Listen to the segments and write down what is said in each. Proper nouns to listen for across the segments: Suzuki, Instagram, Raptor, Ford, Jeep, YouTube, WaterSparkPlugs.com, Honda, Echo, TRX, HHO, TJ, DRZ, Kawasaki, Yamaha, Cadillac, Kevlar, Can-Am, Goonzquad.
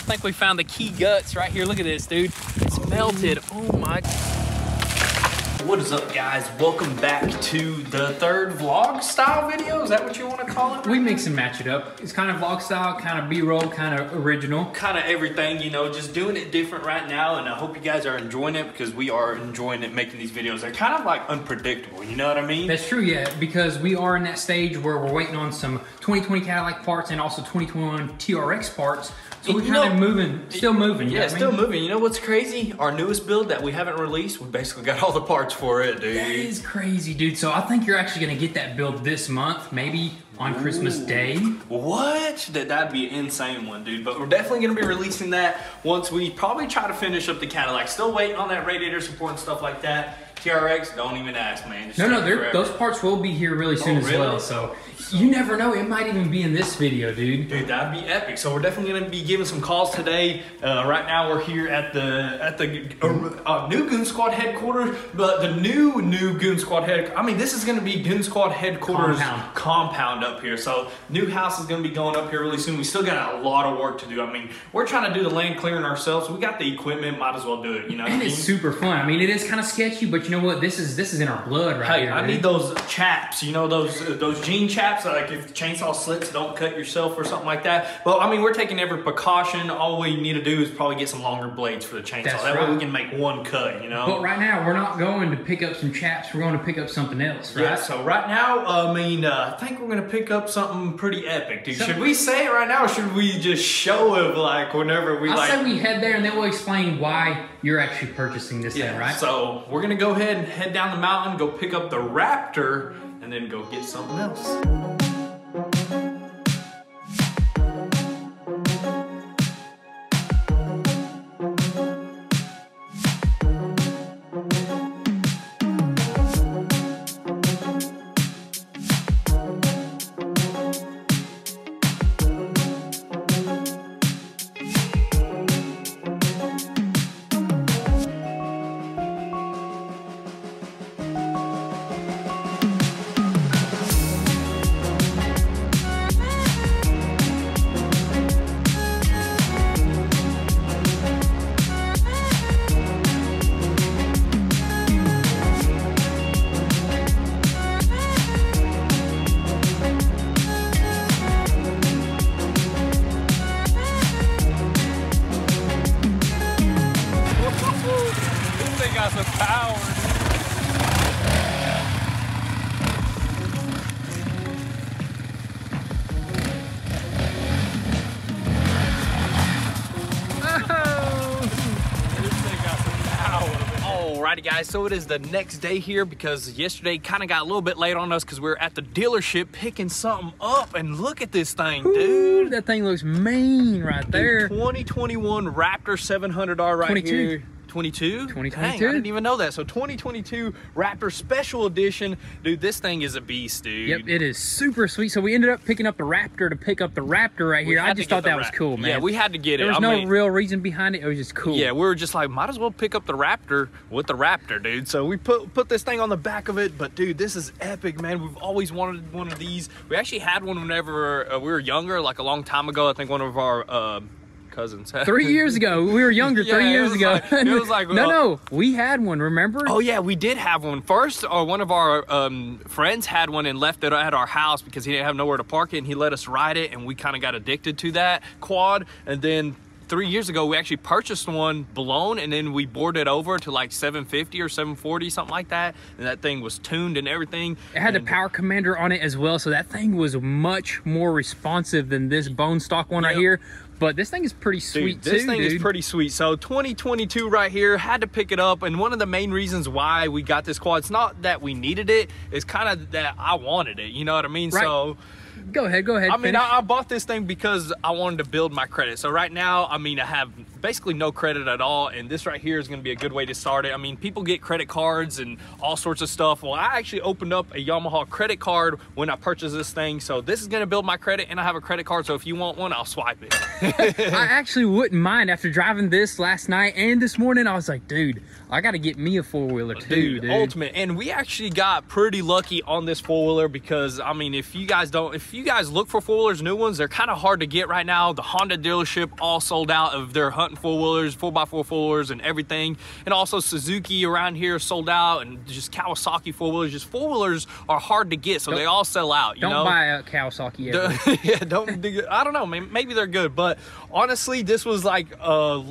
think we found the key guts right here. Look at this, dude. It's melted. Oh my. What is up, guys? Welcome back to the third vlog style video. Is that what you want to call it? We mix and match it up. It's kind of vlog style, kind of B-roll, kind of original. Kind of everything, you know, just doing it different right now. And I hope you guys are enjoying it because we are enjoying it making these videos. They're kind of like unpredictable, you know what I mean? That's true, yeah, because we are in that stage where we're waiting on some 2020 Cadillac parts and also 2021 TRX parts. So we're kind of moving, still moving. Yeah, still moving. You know what's crazy? Our newest build that we haven't released, we basically got all the parts for it, dude. That is crazy, dude. So I think you're actually going to get that build this month, maybe on Christmas Day. What? That'd be an insane one, dude. But we're definitely going to be releasing that once we probably try to finish up the Cadillac. Still waiting on that radiator support and stuff like that. TRX, don't even ask, man. Just no, those parts will be here really soon as well. So you never know, it might even be in this video, dude. Dude, that'd be epic. So we're definitely gonna be giving some calls today. Right now we're here at the new Goonzquad headquarters, but the new Goonzquad head. I mean, this is gonna be Goonzquad headquarters compound up here. So new house is gonna be going up here really soon. We still got a lot of work to do. I mean, we're trying to do the land clearing ourselves. We got the equipment, might as well do it. You know, and it's super fun. I mean, it is kind of sketchy, but you know what? This is in our blood, right? Hey, here, I need those chaps. You know those jean chaps. Like if the chainsaw slips, don't cut yourself or something like that. Well, I mean, we're taking every precaution. All we need to do is probably get some longer blades for the chainsaw. That way we can make one cut. You know. But right now, we're not going to pick up some chaps. We're going to pick up something else, right? Yeah. So right now, I mean, I think we're going to pick up something pretty epic, dude. Should we say it right now, or should we just show it like whenever we like? I say we head there, and then we'll explain why you're actually purchasing this thing, right? So we're gonna go ahead and head down the mountain, go pick up the Raptor, and then go get something else. Alrighty guys, so it is the next day here because yesterday kind of got a little bit late on us because we were at the dealership picking something up, and look at this thing, dude. Ooh, that thing looks mean right there. Dude, 2021 Raptor 700R right 22. Here. 2022? Dang, I didn't even know that. So 2022 Raptor Special Edition. Dude, this thing is a beast, dude. Yep, it is super sweet. So we ended up picking up the Raptor to pick up the Raptor right here. I just thought that was cool, man. Yeah, we had to get it. There was no real reason behind it. It was just cool. Yeah, we were just like, might as well pick up the Raptor with the Raptor, dude. So we put this thing on the back of it. But, dude, this is epic, man. We've always wanted one of these. We actually had one whenever we were younger, like a long time ago. I think one of our... cousins. 3 years ago. We were younger 3 years ago. Like, it was like, no, we had one, remember? Oh yeah, we did have one. First, one of our friends had one and left it at our house because he didn't have nowhere to park it, and he let us ride it, and we kind of got addicted to that quad. And then 3 years ago, we actually purchased one blown, and then we bored it over to like 750 or 740, something like that. And that thing was tuned and everything. It had the power commander on it as well, so that thing was much more responsive than this bone stock one right here. But this thing is pretty sweet, dude, this thing is pretty sweet. So 2022 right here, had to pick it up. And one of the main reasons why we got this quad, it's not that we needed it, it's kind of that I wanted it. You know what I mean? Right. So go ahead, I mean, I bought this thing because I wanted to build my credit. So right now, I mean, I have basically no credit at all, and this right here is going to be a good way to start it. I mean, people get credit cards and all sorts of stuff. Well, I actually opened up a Yamaha credit card when I purchased this thing, so this is going to build my credit, and I have a credit card, so if you want one, I'll swipe it. I actually wouldn't mind. After driving this last night and this morning, I was like, dude, I got to get me a four-wheeler too, dude. Ultimate. And we actually got pretty lucky on this four-wheeler because, I mean, if you guys look for four-wheelers, new ones, they're kind of hard to get right now. The Honda dealership all sold out of their hunting four-wheelers, 4x4 four-wheelers and everything. And also Suzuki around here sold out, and just Kawasaki four-wheelers. Just four-wheelers are hard to get, so they all sell out, you know? Don't buy a Kawasaki ever. Yeah, don't do, I don't know, maybe they're good. But honestly, this was like a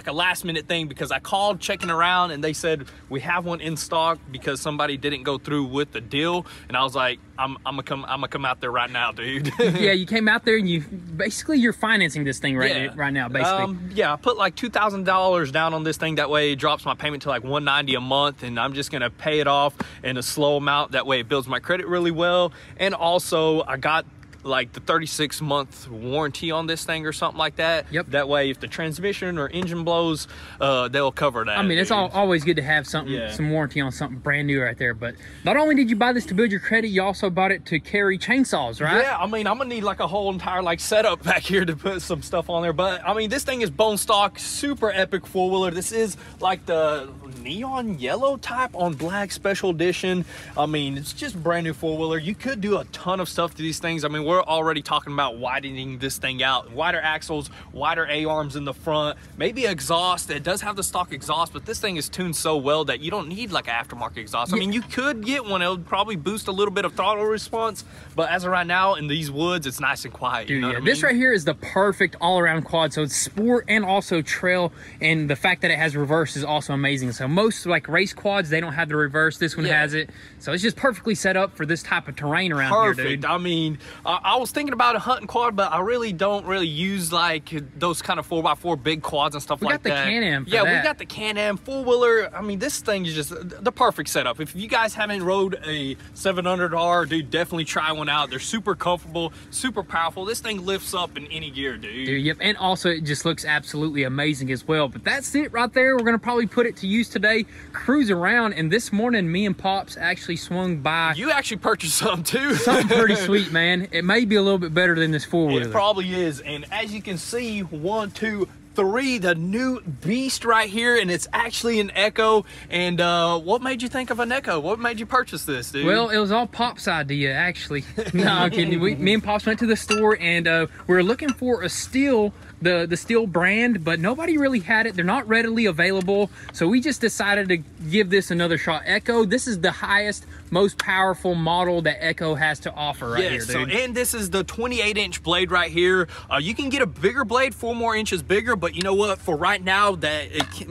last-minute thing because I called checking around, and they said, we have one in stock because somebody didn't go through with the deal. And I was like, I'm gonna come out there right now, dude. Yeah, you came out there and you basically you're financing this thing right now, basically. Yeah, I put like $2,000 down on this thing. That way it drops my payment to like $190 a month, and I'm just gonna pay it off in a slow amount. That way it builds my credit really well. And also I got like the 36-month warranty on this thing or something like that. Yep. That way if the transmission or engine blows, they'll cover that. I mean, it's always good to have something, some warranty on something brand new right there. But not only did you buy this to build your credit, you also bought it to carry chainsaws, right? Yeah, I mean, I'm gonna need like a whole entire like setup back here to put some stuff on there. But I mean, this thing is bone stock, super epic four-wheeler. This is like the neon yellow type on black special edition. I mean, it's just brand new four-wheeler. You could do a ton of stuff to these things. I mean, we're already talking about widening this thing out. Wider axles, wider A-arms in the front, maybe exhaust. It does have the stock exhaust, but this thing is tuned so well that you don't need like an aftermarket exhaust. Yeah. I mean, you could get one. It'll probably boost a little bit of throttle response, but as of right now, in these woods, it's nice and quiet. Dude, you know what I mean? This right here is the perfect all-around quad. So it's sport and also trail, and the fact that it has reverse is also amazing. So most like race quads, they don't have the reverse. This one has it. So it's just perfectly set up for this type of terrain around here, dude. I mean, I was thinking about a hunting quad, but I really don't use like those kind of 4x4 big quads and stuff like that. We got the Can-Am for that. Yeah, we got the Can-Am four-wheeler. I mean, this thing is just the perfect setup. If you guys haven't rode a 700R, dude, definitely try one out. They're super comfortable, super powerful. This thing lifts up in any gear, dude. Yep, and also it just looks absolutely amazing as well. But that's it right there. We're going to probably put it to use today, cruise around. And this morning, me and Pops actually swung by. You actually purchased some, too. Something pretty sweet, man. It may be a little bit better than this four-wheeler. It probably is. And as you can see, 1, 2, 3, the new beast right here, and it's actually an Echo. And what made you think of an Echo? What made you purchase this, dude? Well, it was all Pop's idea, actually. No, I'm kidding. Me and Pops went to the store, and we were looking for a steel, the steel brand, but nobody really had it. They're not readily available, so we just decided to give this another shot. Echo, this is the highest, most powerful model that Echo has to offer right here, dude. And this is the 28-inch blade right here. You can get a bigger blade, 4 more inches bigger, but you know what? For right now,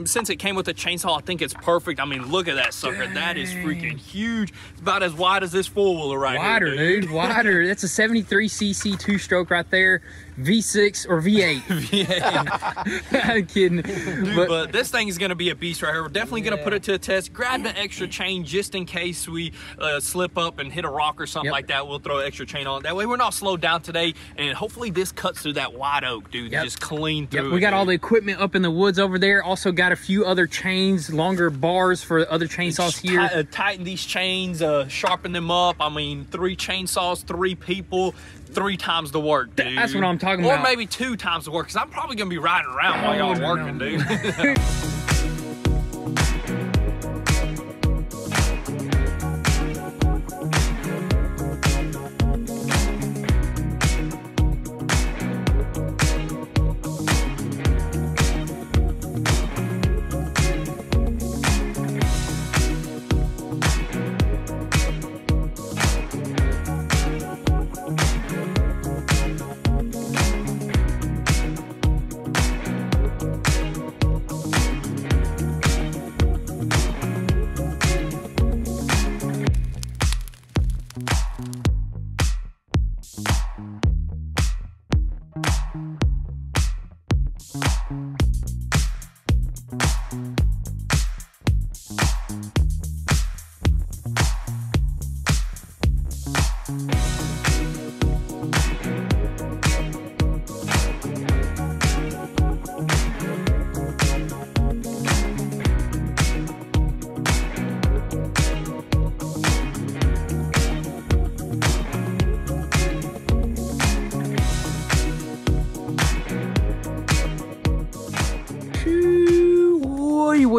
since it came with a chainsaw, I think it's perfect. I mean, look at that sucker. Dang. That is freaking huge. It's about as wide as this four-wheeler right here, dude. Wider. That's a 73cc two-stroke right there. V6 or V8. V8. I'm kidding. Dude, but this thing is going to be a beast right here. We're definitely going to put it to a test. Grab the extra chain just in case we slip up and hit a rock or something like that. We'll throw extra chain on. That way we're not slowed down today, and hopefully this cuts through that wide oak, dude. Just clean through it. We got all the equipment up in the woods over there. Also got a few other chains, longer bars for other chainsaws here. Tighten these chains, sharpen them up. I mean, 3 chainsaws, 3 people. 3 times the work, dude. That's what I'm talking about. Or maybe 2 times the work, because I'm probably going to be riding around while y'all working, dude.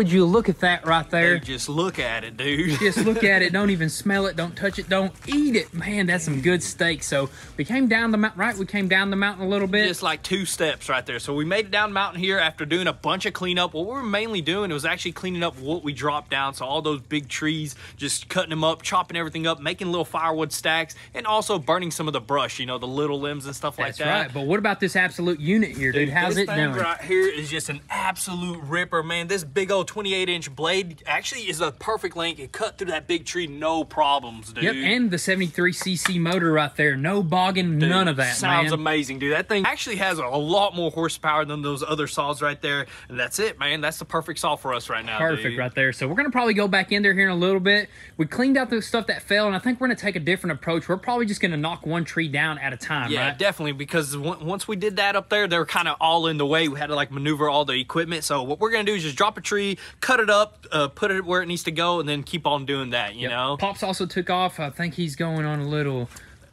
would you look at that right there? Hey, just look at it, dude. Just look at it. Don't even smell it. Don't touch it. Don't eat it. Man, that's some good steak. So we came down the mountain, right? We came down the mountain a little bit. Just like 2 steps right there. So we made it down the mountain here after doing a bunch of cleanup. What we were mainly doing was actually cleaning up what we dropped down. So all those big trees, just cutting them up, chopping everything up, making little firewood stacks, and also burning some of the brush, you know, the little limbs and stuff like that. That's right. But what about this absolute unit here, dude? How's it doing? Right here is just an absolute ripper, man. This big old 28-inch blade actually is a perfect length. It cut through that big tree, no problems, dude. Yep, and the 73cc motor right there. No bogging, dude, none of that, sounds amazing, dude. That thing actually has a lot more horsepower than those other saws right there. And that's it, man. That's the perfect saw for us right now, dude. Right there. So we're going to probably go back in there here in a little bit. We cleaned out the stuff that fell, and I think we're going to take a different approach. We're probably just going to knock one tree down at a time, right? Yeah, definitely, because once we did that up there, they were kind of all in the way. We had to, like, maneuver all the equipment. So what we're going to do is just drop a tree, cut it up, put it where it needs to go, and then keep on doing that, you know? Pops also took off. I think he's going on a little...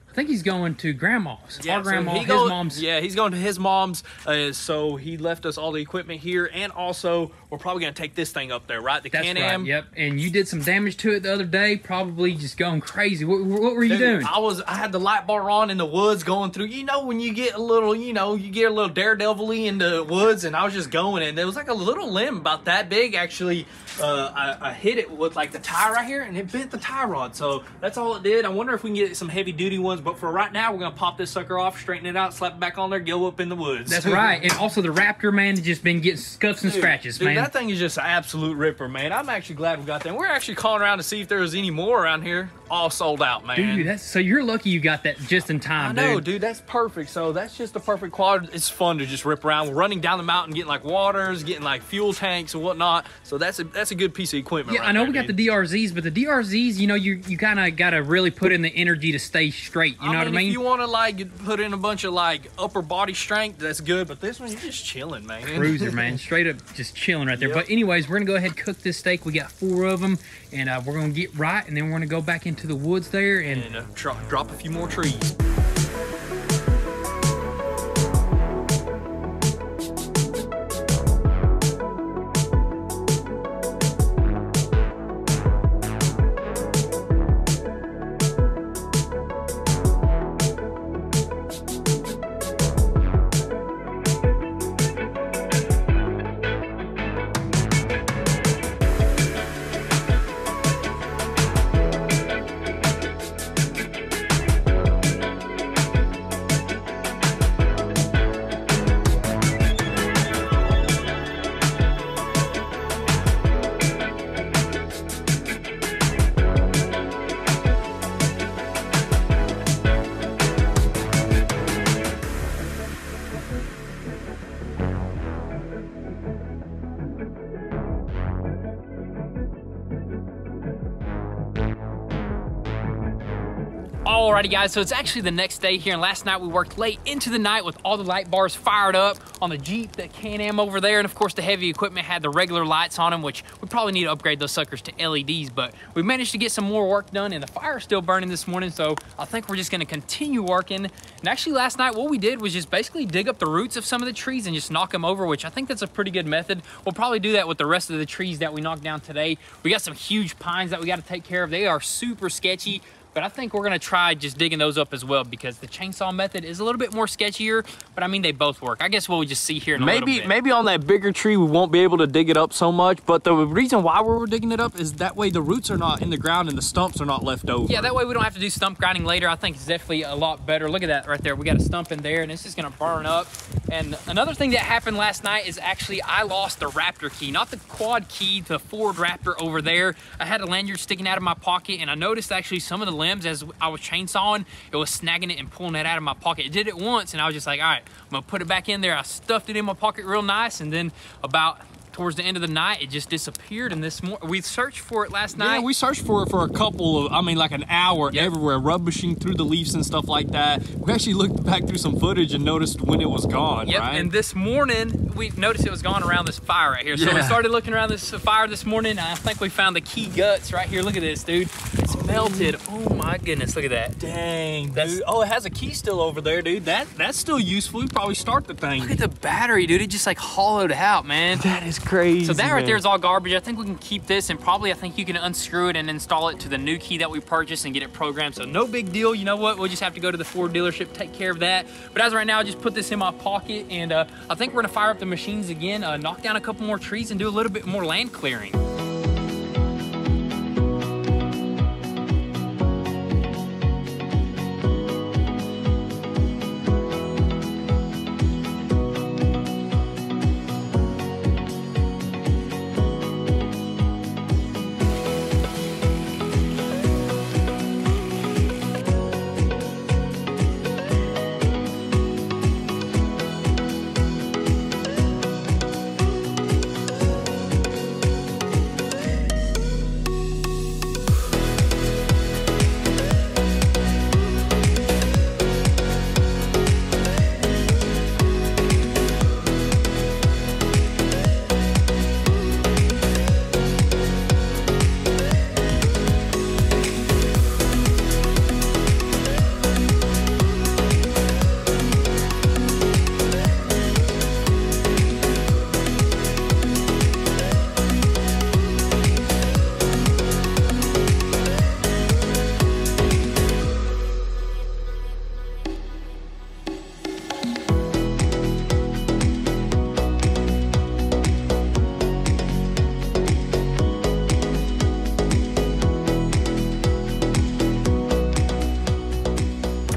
I think he's going to grandma's. Yeah, our grandma, so his mom's. Yeah, he's going to his mom's. So he left us all the equipment here, and also we're probably going to take this thing up there, right? The Can-Am. Right, yep. And you did some damage to it the other day, probably just going crazy. What were you doing? I had the light bar on in the woods, going through. You know, when you get a little, you know, you get a little daredevil-y in the woods, and I was just going, and there was like a little limb about that big. Actually, I hit it with like the tie right here, and it bent the tie rod. So that's all it did. I wonder if we can get some heavy duty ones. But for right now, we're going to pop this sucker off, straighten it out, slap it back on there, go up in the woods. That's right. And also the Raptor, man, has just been getting scuffs and scratches, man. Dude, that thing is just an absolute ripper, man. I'm actually glad we got that. And we're actually calling around to see if there was any more around here. All sold out, man. Dude, that's, so you're lucky you got that just in time, I know, dude. That's perfect. So that's just the perfect quad. It's fun to just rip around. We're running down the mountain, getting like waters, getting like fuel tanks and whatnot. So that's a good piece of equipment. Yeah, right I know we got the DRZs, but the DRZs, you know, you kind of got to really put in the energy to stay straight. You know what I mean? If you want to, like, put in a bunch of, like, upper body strength, that's good. But this one, you're just chilling, man. Cruiser, man. Straight up just chilling right there. Yep. But anyways, we're going to go ahead and cook this steak. We got 4 of them. And we're going to get right. And then we're going to go back into the woods there. And drop a few more trees. Alrighty guys, so it's actually the next day here, and last night we worked late into the night with all the light bars fired up on the Jeep, the Can-Am over there, and of course the heavy equipment had the regular lights on them, which we probably need to upgrade those suckers to LEDs, but we managed to get some more work done, and the fire's still burning this morning, so I think we're just gonna continue working. And actually last night what we did was just basically dig up the roots of some of the trees and just knock them over, which I think that's a pretty good method. We'll probably do that with the rest of the trees that we knocked down today. We got some huge pines that we gotta take care of. They are super sketchy. But I think we're gonna try just digging those up as well, because the chainsaw method is a little bit more sketchier, but I mean, they both work. I guess we'll just see here in a little bit. Maybe on that bigger tree, we won't be able to dig it up so much, but the reason why we're digging it up is that way the roots are not in the ground and the stumps are not left over. Yeah, that way we don't have to do stump grinding later. I think it's definitely a lot better. Look at that right there. We got a stump in there, and it's just gonna burn up. And another thing that happened last night is actually I lost the Raptor key, not the quad key, the Ford Raptor over there. I had a lanyard sticking out of my pocket, and I noticed actually some of the limbs as I was chainsawing, it was snagging it and pulling it out of my pocket. It did it once, and I was just like, all right, I'm gonna put it back in there. I stuffed it in my pocket real nice, and then about towards the end of the night, it just disappeared. And this morning, we searched for it last night. Yeah, we searched for it for a couple of, I mean, like an hour everywhere, rubbishing through the leaves and stuff like that. We actually looked back through some footage and noticed when it was gone, right? And this morning, we noticed it was gone around this fire right here. So we started looking around this fire this morning, and I think we found the key guts right here. Look at this, dude. It's melted. Oh my goodness, look at that. Dang, that's, dude. Oh, it has a key still over there, dude. That's still useful. You probably start the thing. Look at the battery, dude. It just like hollowed out, man. That is crazy. So that right there is all garbage. I think we can keep this, and probably I think you can unscrew it and install it to the new key that we purchased and get it programmed. So no big deal. You know what? We'll just have to go to the Ford dealership, take care of that. But as of right now, I just put this in my pocket, and I think we're gonna fire up the machines again, knock down a couple more trees, and do a little bit more land clearing.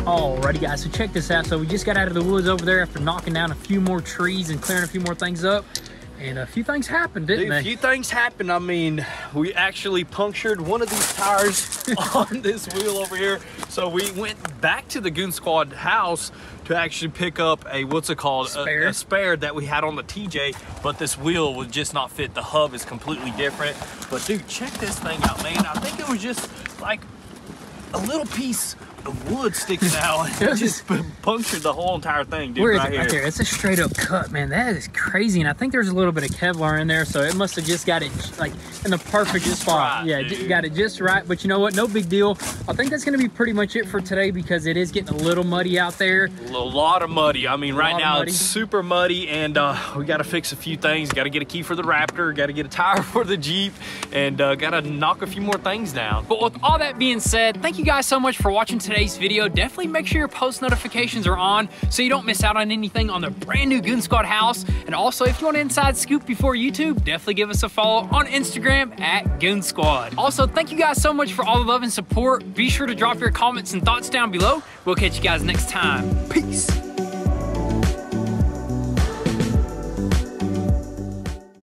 Alrighty guys, so check this out. So we just got out of the woods over there after knocking down a few more trees and clearing a few more things up. And a few things happened, didn't they? A few things happened. I mean, we actually punctured one of these tires on this wheel over here. So we went back to the Goonzquad house to actually pick up a, what's it called? Spare. A spare that we had on the TJ, but this wheel would just not fit. The hub is completely different. But dude, check this thing out, man. I think it was just like a little piece of wood sticking out. It just punctured the whole entire thing, dude. Where is it? Right here. It's a straight up cut, man. That is crazy. And I think there's a little bit of Kevlar in there, so it must have just got it like in the perfect spot. Right, yeah, dude. Got it just right. But you know what? No big deal. I think that's going to be pretty much it for today because it is getting a little muddy out there. A lot of muddy. I mean, right now it's super muddy, and we got to fix a few things. Got to get a key for the Raptor. Got to get a tire for the Jeep, and got to knock a few more things down. But with all that being said, thank you guys so much for watching today's video. Definitely make sure your post notifications are on so you don't miss out on anything on the brand new Goonzquad house. And also, if you want an inside scoop before YouTube, definitely give us a follow on Instagram at Goonzquad. Also, thank you guys so much for all the love and support. Be sure to drop your comments and thoughts down below. We'll catch you guys next time. Peace.